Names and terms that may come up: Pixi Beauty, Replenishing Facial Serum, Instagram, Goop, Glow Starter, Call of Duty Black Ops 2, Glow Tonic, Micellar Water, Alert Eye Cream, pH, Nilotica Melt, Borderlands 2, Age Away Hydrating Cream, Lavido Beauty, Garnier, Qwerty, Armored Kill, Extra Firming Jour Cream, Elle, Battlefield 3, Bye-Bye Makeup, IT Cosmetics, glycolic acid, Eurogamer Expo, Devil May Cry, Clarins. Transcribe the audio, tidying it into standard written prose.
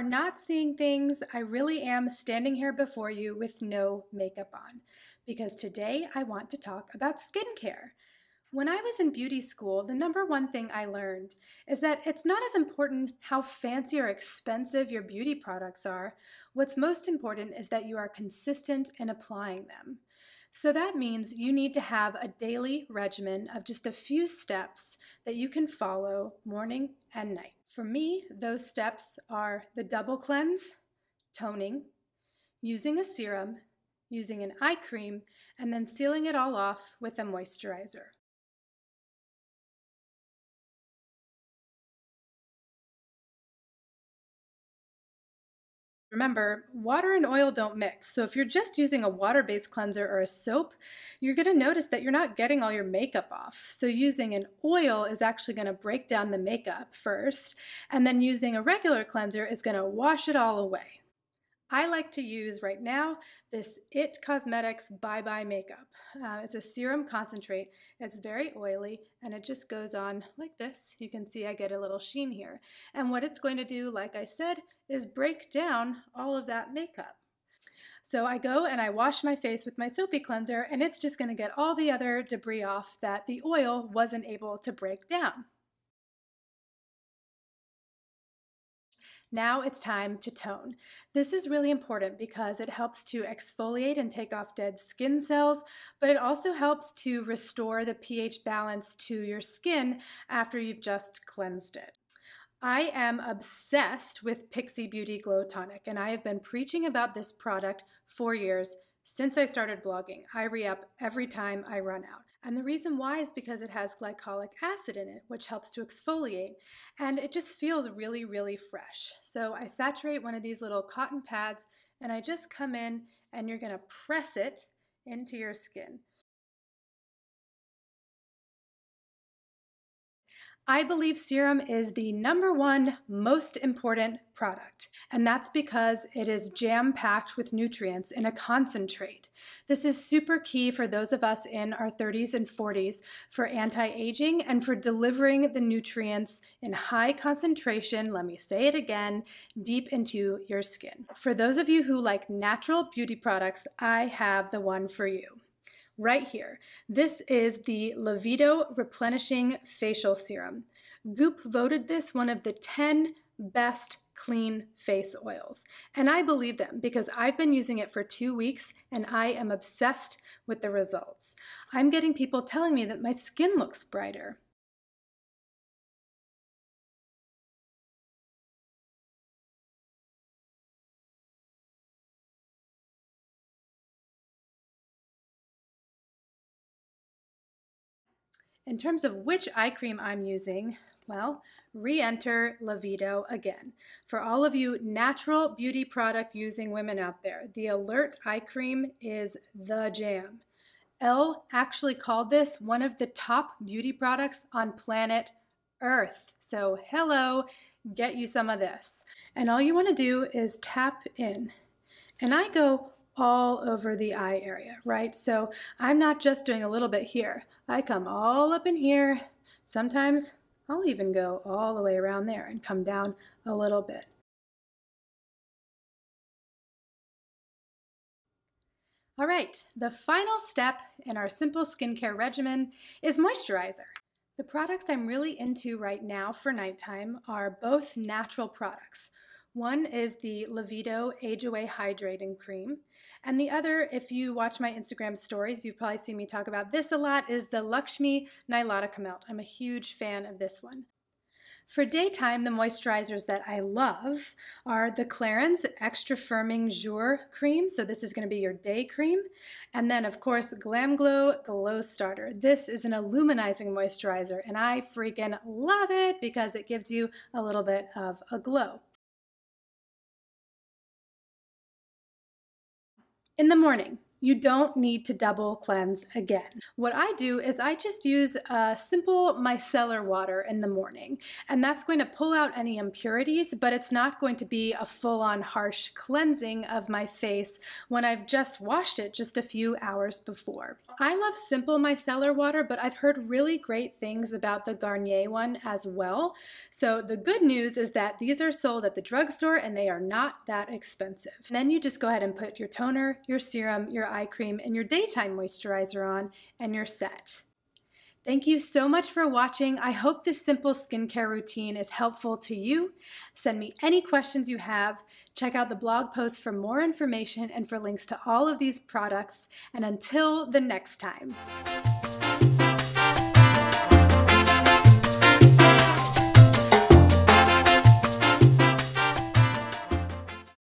are not seeing things, I really am standing here before you with no makeup on, because today I want to talk about skincare. When I was in beauty school, the number one thing I learned is that it's not as important how fancy or expensive your beauty products are. What's most important is that you are consistent in applying them. So that means you need to have a daily regimen of just a few steps that you can follow morning and night. For me, those steps are the double cleanse, toning, using a serum, using an eye cream, and then sealing it all off with a moisturizer. Remember, water and oil don't mix, so if you're just using a water-based cleanser or a soap, you're going to notice that you're not getting all your makeup off. So using an oil is actually going to break down the makeup first, and then using a regular cleanser is going to wash it all away. I like to use right now this IT Cosmetics Bye-Bye Makeup. It's a serum concentrate. It's very oily and it just goes on like this. You can see I get a little sheen here. And what it's going to do, like I said, is break down all of that makeup. So I go and I wash my face with my soapy cleanser and it's just going to get all the other debris off that the oil wasn't able to break down. Now it's time to tone. This is really important because it helps to exfoliate and take off dead skin cells, but it also helps to restore the pH balance to your skin after you've just cleansed it. I am obsessed with Pixi Beauty Glow Tonic, and I have been preaching about this product for years since I started blogging. I re-up every time I run out. And the reason why is because it has glycolic acid in it, which helps to exfoliate, and it just feels really, really fresh. So I saturate one of these little cotton pads, and I just come in, and you're going to press it into your skin. I believe serum is the number one most important product, and that's because it is jam-packed with nutrients in a concentrate. This is super key for those of us in our 30s and 40s for anti-aging and for delivering the nutrients in high concentration, let me say it again, deep into your skin. For those of you who like natural beauty products, I have the one for you. Right here. This is the Lavido Replenishing Facial Serum. Goop voted this one of the 10 best clean face oils. And I believe them because I've been using it for 2 weeks and I am obsessed with the results. I'm getting people telling me that my skin looks brighter. In terms of which eye cream I'm using, well, re-enter Lavido again. For all of you natural beauty product using women out there, the Alert Eye Cream is the jam. Elle actually called this one of the top beauty products on planet Earth. So hello, get you some of this. And all you want to do is tap in. And I go all over the eye area, right? So I'm not just doing a little bit here. I come all up in here. Sometimes I'll even go all the way around there and come down a little bit. All right, the final step in our simple skincare regimen is moisturizer. The products I'm really into right now for nighttime are both natural products. One is the Lavido Age Away Hydrating Cream, and the other, if you watch my Instagram stories, you've probably seen me talk about this a lot, is the Nilotica Melt. I'm a huge fan of this one. For daytime, the moisturizers that I love are the Clarins Extra Firming Jour Cream, so this is going to be your day cream, and then of course Glow Starter. This is an illuminizing moisturizer, and I freaking love it because it gives you a little bit of a glow. In the morning, You don't need to double cleanse again. What I do is I just use a simple micellar water in the morning, and that's going to pull out any impurities, but it's not going to be a full-on harsh cleansing of my face when I've just washed it just a few hours before. I love simple micellar water, but I've heard really great things about the Garnier one as well. So the good news is that these are sold at the drugstore and they are not that expensive. And then you just go ahead and put your toner, your serum, your eye cream, and your daytime moisturizer on, and you're set. Thank you so much for watching. I hope this simple skincare routine is helpful to you. Send me any questions you have. Check out the blog post for more information and for links to all of these products. And until the next time.